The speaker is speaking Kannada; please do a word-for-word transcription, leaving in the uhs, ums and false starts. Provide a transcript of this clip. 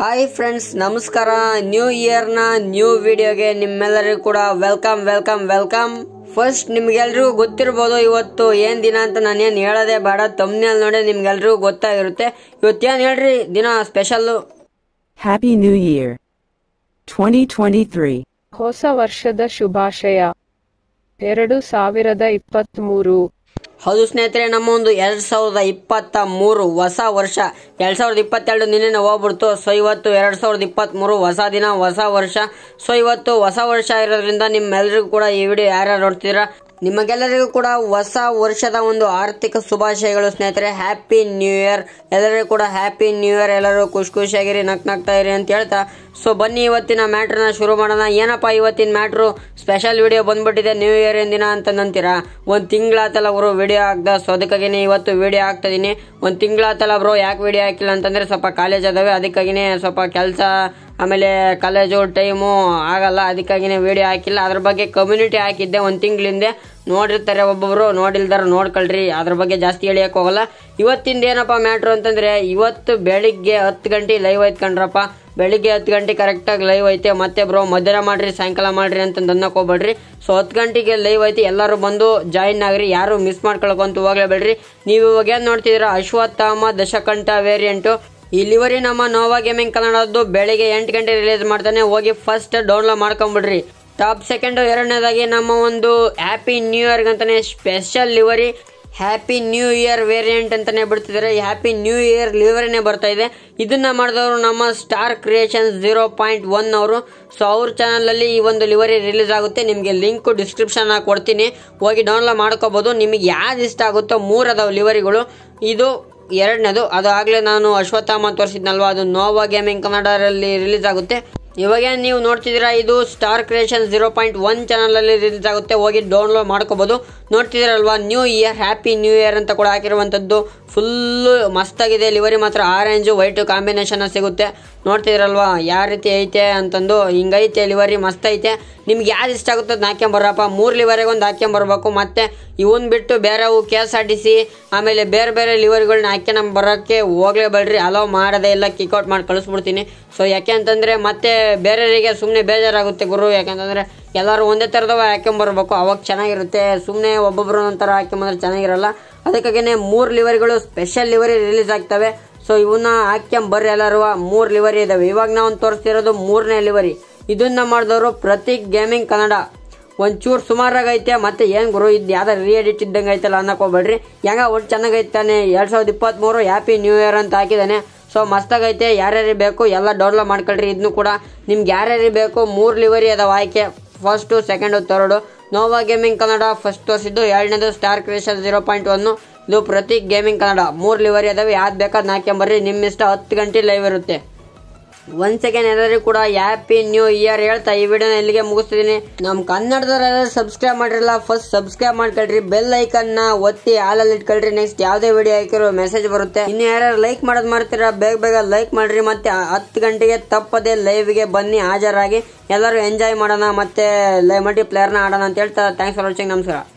Hi friends, Namaskara, New Year na new video ge nimmellarigoo kuda welcome welcome welcome. First nimgellaru gottirbodu ivattu yen dina anta nanu yen helade bada thumbnail node nimgellaru gottagirutte ivattu yen helri dina special Happy New Year twenty twenty-three. Hosa varshada shubhashaya ಎರಡು ಸಾವಿರದ ಇಪ್ಪತ್ಮೂರು. ಹೌದು ಸ್ನೇಹಿತರೆ, ನಮ್ಮ ಒಂದು ಎರಡ್ ಸಾವಿರದ ಇಪ್ಪತ್ತ ಮೂರು ಹೊಸ ವರ್ಷ ಎರಡ್ ಸಾವಿರದ ಇಪ್ಪತ್ತೆರಡು ನಿನ್ನೆ ಹೋಗ್ಬಿಡ್ತು. ಸೊ ಇವತ್ತು ಎರಡ್ ಸಾವಿರದ ಇಪ್ಪತ್ತ್ ಮೂರು ಹೊಸ ದಿನ ಹೊಸ ವರ್ಷ. ಸೊ ಇವತ್ತು ಹೊಸ ವರ್ಷ ಇರೋದ್ರಿಂದ ನಿಮ್ಮೆಲ್ಲರಿಗೂ ಕೂಡ ಈ ವಿಡಿಯೋ ಯಾರ್ಯಾರು ನೋಡ್ತೀರಾ ನಿಮಗೆಲ್ಲರಿಗೂ ಕೂಡ ಹೊಸ ವರ್ಷದ ಒಂದು ಆರ್ಥಿಕ ಶುಭಾಶಯಗಳು ಸ್ನೇಹಿತರೆ. ಹ್ಯಾಪಿ ನ್ಯೂ ಇಯರ್, ಎಲ್ಲರಿಗೂ ಕೂಡ ಹ್ಯಾಪಿ ನ್ಯೂ ಇಯರ್. ಎಲ್ಲರೂ ಖುಷಿ ಖುಷಿಯಾಗಿರಿ, ನಕ್ನಾಗ್ತಾ ಇರಿ ಅಂತ ಹೇಳ್ತಾ ಸೊ ಬನ್ನಿ ಇವತ್ತಿನ ಮ್ಯಾಟ್ರನ್ನ ಶುರು ಮಾಡೋಣ. ಏನಪ್ಪ ಇವತ್ತಿನ ಮ್ಯಾಟ್ರು ಸ್ಪೆಷಲ್ ವಿಡಿಯೋ ಬಂದ್ಬಿಟ್ಟಿದೆ ನ್ಯೂ ಇಯರ್ ದಿನ ಅಂತಂತೀರಾ. ಒಂದು ತಿಂಗಳಾತಲ್ಲ ಅವರು ವಿಡಿಯೋ ಹಾಕ್ದ, ಸೊ ಅದಕ್ಕಾಗಿನೇ ಇವತ್ತು ವಿಡಿಯೋ ಹಾಕ್ತಿದ್ದೀನಿ. ಒಂದು ತಿಂಗಳಾತಲ್ಲ ಬ್ರೋ ಯಾಕೆ ವಿಡಿಯೋ ಹಾಕಿಲ್ಲ ಅಂತಂದರೆ ಸ್ವಲ್ಪ ಕಾಲೇಜ್ ಅದಾವೆ, ಅದಕ್ಕಾಗಿನೇ ಸ್ವಲ್ಪ ಕೆಲಸ ಆಮೇಲೆ ಕಾಲೇಜು ಟೈಮು ಆಗಲ್ಲ, ಅದಕ್ಕಾಗಿನೇ ವಿಡಿಯೋ ಹಾಕಿಲ್ಲ. ಅದ್ರ ಬಗ್ಗೆ ಕಮ್ಯುನಿಟಿ ಹಾಕಿದ್ದೆ ಒಂದು ತಿಂಗಳಿಂದೆ, ನೋಡಿರ್ತಾರೆ ಒಬ್ಬೊಬ್ರು, ನೋಡಿಲ್ದಾರ ನೋಡ್ಕೊಳ್ರಿ, ಅದ್ರ ಬಗ್ಗೆ ಜಾಸ್ತಿ ಹೇಳಿಯಕ್ಕೆ ಹೋಗಲ್ಲ. ಇವತ್ತಿಂದ ಏನಪ್ಪ ಮ್ಯಾಟ್ರು ಅಂತಂದರೆ ಇವತ್ತು ಬೆಳಿಗ್ಗೆ ಹತ್ತು ಗಂಟೆ ಲೈವ್ ಐತ್ಕೊಂಡ್ರಪ್ಪ. ಬೆಳಿಗ್ಗೆ ಹತ್ತು ಗಂಟೆ ಕರೆಕ್ಟಾಗಿ ಲೈವ್ ಐತೆ. ಮತ್ತೆ ಬ್ರೋ ಮಧ್ಯಾಹ್ನ ಮಾಡಿರಿ ಸಾಯಂಕಾಲ ಮಾಡಿರಿ ಅಂತ ಅನ್ನಕ್ಕೆ ಹೋಗ್ಬೇಡ್ರಿ. ಸೊ ಹತ್ತು ಗಂಟೆಗೆ ಲೈವ್ ಐತಿ, ಎಲ್ಲರೂ ಬಂದು ಜಾಯಿನ್ ಆಗ್ರಿ, ಯಾರು ಮಿಸ್ ಮಾಡ್ಕೊಳಕಂತ ಹೋಗ್ಲೇಬೇಡ್ರಿ. ನೀವು ಇವಾಗ ಏನು ನೋಡ್ತಿದ್ದೀರಾ ಅಶ್ವತ್ಥಾಮ ದಶಕಂಠ ವೇರಿಯಂಟು, ಈ ಲಿವರಿ ನಮ್ಮ ನೋವಾ ಗೇಮಿಂಗ್ ಕನ್ನಡದ್ದು ಬೆಳಿಗ್ಗೆ ಎಂಟು ಗಂಟೆ ರಿಲೀಸ್ ಮಾಡ್ತಾನೆ. ಹೋಗಿ ಫಸ್ಟ್ ಡೌನ್ಲೋಡ್ ಮಾಡ್ಕೊಂಬಿಡ್ರಿ. ಟಾಪ್ ಸೆಕೆಂಡು ಎರಡನೇದಾಗಿ ನಮ್ಮ ಒಂದು ಹ್ಯಾಪಿ ನ್ಯೂ ಇಯರ್ಗಂತಾನೆ special livery happy new year variant ಅಂತಲೇ ಬಿಡ್ತಿದ್ದಾರೆ. ಹ್ಯಾಪಿ ನ್ಯೂ ಇಯರ್ ಲಿವರಿನೇ ಬರ್ತಾ ಇದೆ. ಇದನ್ನು ಮಾಡಿದವರು ನಮ್ಮ star creations zero point one ಅವರು. ಸೊ ಅವ್ರ ಚಾನಲಲ್ಲಿ ಈ ಒಂದು ಲಿವರಿ ರಿಲೀಸ್ ಆಗುತ್ತೆ. ನಿಮಗೆ ಲಿಂಕು ಡಿಸ್ಕ್ರಿಪ್ಷನ್ನಾಗಿ ಕೊಡ್ತೀನಿ, ಹೋಗಿ ಡೌನ್ಲೋಡ್ ಮಾಡ್ಕೋಬೋದು. ನಿಮಗೆ ಯಾವ್ದು ಇಷ್ಟ ಆಗುತ್ತೋ, ಮೂರು ಅದಾವೆ ಲಿವರಿಗಳು. ಇದು ಎರಡನೇದು, ಅದು ಆಗಲೇ ನಾನು ಅಶ್ವತ್ಥಾಮ ತೋರಿಸಿದ್ನಲ್ವ, ಅದು ನೋವಾ ಗೇಮಿಂಗ್ ಕನ್ನಡದಲ್ಲಿ ರಿಲೀಸ್ ಆಗುತ್ತೆ. ಇವಾಗೇನು ನೀವು ನೋಡ್ತಿದ್ದೀರಾ ಇದು star creation zero point one ಚಾನಲಲ್ಲಿ ರಿಲೀಸ್ ಆಗುತ್ತೆ, ಹೋಗಿ ಡೌನ್ಲೋಡ್ ಮಾಡ್ಕೋಬೋದು. ನೋಡ್ತಿದ್ದೀರಲ್ವಾ new year happy new year ಅಂತ ಕೂಡ ಹಾಕಿರುವಂಥದ್ದು. ಫುಲ್ಲು ಮಸ್ತಾಗಿದೆ ಲಿವರಿ ಮಾತ್ರ, ಆರೆಂಜು ವೈಟು ಕಾಂಬಿನೇಷನ್ ಸಿಗುತ್ತೆ. ನೋಡ್ತಿದ್ದೀರಲ್ವಾ ಯಾವ ರೀತಿ ಐತೆ ಅಂತಂದು, ಹಿಂಗೈತೆ ಲಿವರಿ, ಮಸ್ತೈತೆ. ನಿಮ್ಗೆ ಯಾವ್ದು ಇಷ್ಟ ಆಗುತ್ತೆ ಅದು ಹಾಕ್ಯಂಬರ್ರಪ್ಪ. ಮೂರು ಲಿವರಿಗೆ ಒಂದು ಹಾಕ್ಯಂಬರ್ಬೇಕು. ಮತ್ತು ಇವನ್ ಬಿಟ್ಟು ಬೇರೆವು K S R T C ಆಮೇಲೆ ಬೇರೆ ಬೇರೆ ಲಿವರ್ಗಳನ್ನ ಹಾಕ್ಯಂಬ ಬರೋಕ್ಕೆ ಹೋಗ್ಲೇಬೇಡ್ರಿ, ಅಲೋ ಮಾಡೋದೇ ಇಲ್ಲ, ಕಿಕ್ಔಟ್ ಮಾಡಿ ಕಳಿಸ್ಬಿಡ್ತೀನಿ. ಸೊ ಯಾಕೆ ಅಂತಂದರೆ ಮತ್ತೆ ಬೇರೆಯವರಿಗೆ ಸುಮ್ಮನೆ ಬೇಜಾರಾಗುತ್ತೆ ಗುರು, ಯಾಕೆಂತಂದರೆ ಎಲ್ಲರೂ ಒಂದೇ ಥರದವ ಹಾಕ್ಯಂಬರ್ಬೇಕು, ಅವಾಗ ಚೆನ್ನಾಗಿರುತ್ತೆ. ಸುಮ್ಮನೆ ಒಬ್ಬೊಬ್ಬರು ಒಂಥರ ಹಾಕ್ಯಂಬಂದ್ರೆ ಚೆನ್ನಾಗಿರಲ್ಲ. ಅದಕ್ಕಾಗಿಯೇ ಮೂರು ಲಿವರಿಗಳು ಸ್ಪೆಷಲ್ ಲಿವರಿ ರಿಲೀಸ್ ಆಗ್ತವೆ. ಸೊ ಇವನ್ನ ಹಾಕ್ಯಂಬರ್ರಿ ಎಲ್ಲರೂ. ಮೂರು ಲಿವರಿ ಇದಾವೆ. ಇವಾಗ ನಾವು ತೋರಿಸ್ತಿರೋದು ಮೂರನೇ ಲಿವರಿ. ಇದನ್ನ ಮಾಡಿದವರು ಪ್ರತೀಕ್ ಗೇಮಿಂಗ್ ಕನ್ನಡ. ಒಂಚೂರು ಸುಮಾರಾಗೈತೆ, ಮತ್ತೆ ಏನು ಗುರು ಇದು ಯಾವ್ದು ರೀ ಎಡಿಟ್ ಇದ್ದಂಗೆ ಐತಲ್ಲ ಅನ್ನೋಕೋಬೇಡ್ರಿ, ಹೆಂಗ ಒಟ್ಟು ಚೆನ್ನಾಗೈತಾನೆ. ಎರಡು ಸಾವಿರದ ಇಪ್ಪತ್ತ್ಮೂರು ಹ್ಯಾಪಿ ನ್ಯೂ ಇಯರ್ ಅಂತ ಹಾಕಿದ್ದಾನೆ. ಸೊ ಮಸ್ತಾಗೈತೆ. ಯಾರ್ಯಾರು ಬೇಕು ಎಲ್ಲ ಡೌನ್ಲೋಡ್ ಮಾಡ್ಕೊಳ್ರಿ. ಇದನ್ನು ಕೂಡ ನಿಮ್ಗೆ ಯಾರ್ಯಾರು ಬೇಕು, ಮೂರು ಲಿವರಿ ಅದಾವ ಆಯ್ಕೆ. First second third Nova gaming Kannada first ತೋರಿಸಿದ್ದು, ಎರಡನೇದು ಸ್ಟಾರ್ ಕ್ರಿಯೇಷನ್ ಝೀರೋ ಪಾಯಿಂಟ್ ಒನ್ನು, ಇದು ಪ್ರತೀಕ್ ಗೇಮಿಂಗ್ ಕನ್ನಡ. ಮೂರು ಲಿವರಿ ಅದಾವೆ, ಯಾವ್ದು ಬೇಕಾದ್ರೆ ಹಾಕ್ಯಂಬರ್ರಿ. ನಿಮ್ಮ ಇಷ್ಟ. ಹತ್ತು ಗಂಟೆ ಲೈವ್ ಇರುತ್ತೆ. ಒಂದು ಸೆಕೆಂಡ್ ಎಲ್ಲರಿಗೂ ಕೂಡ ಹ್ಯಾಪಿ ನ್ಯೂ ಇಯರ್ ಹೇಳ್ತಾ ಈ ವಿಡಿಯೋನ ಇಲ್ಲಿಗೆ ಮುಗಿಸ್ತಿದ್ದೀನಿ. ನಮ್ಮ ಕನ್ನಡದವ್ರೆಲ್ಲರೂ ಸಬ್ಸ್ಕ್ರೈಬ್ ಮಾಡಿರಲ್ಲ, ಫಸ್ಟ್ ಸಬ್ಸ್ಕ್ರೈಬ್ ಮಾಡ್ಕೊಳ್ರಿ, ಬೆಲ್ ಐಕನ್ನ ಒತ್ತಿ ಹಾಲಲ್ಲಿ ಇಟ್ಕೊಳ್ರಿ. ನೆಕ್ಸ್ಟ್ ಯಾವುದೇ ವಿಡಿಯೋ ಹಾಕಿರೋ ಮೆಸೇಜ್ ಬರುತ್ತೆ. ಇನ್ನು ಯಾರ್ಯಾರು ಲೈಕ್ ಮಾಡೋದು ಮಾಡ್ತೀರಾ ಬೇಗ ಬೇಗ ಲೈಕ್ ಮಾಡಿರಿ. ಮತ್ತೆ ಹತ್ತು ಗಂಟೆಗೆ ತಪ್ಪದೆ ಲೈವ್ಗೆ ಬನ್ನಿ, ಹಾಜರಾಗಿ ಎಲ್ಲರೂ ಎಂಜಾಯ್ ಮಾಡೋಣ, ಮತ್ತೆ ಲೈ ಮಲ್ಟಿಪ್ಲೇಯರ್ನ ಆಡೋಣ ಅಂತ ಹೇಳ್ತಾ ಥ್ಯಾಂಕ್ಸ್ ಫಾರ್ ವಾಚಿಂಗ್. ನಮಸ್ಕಾರ.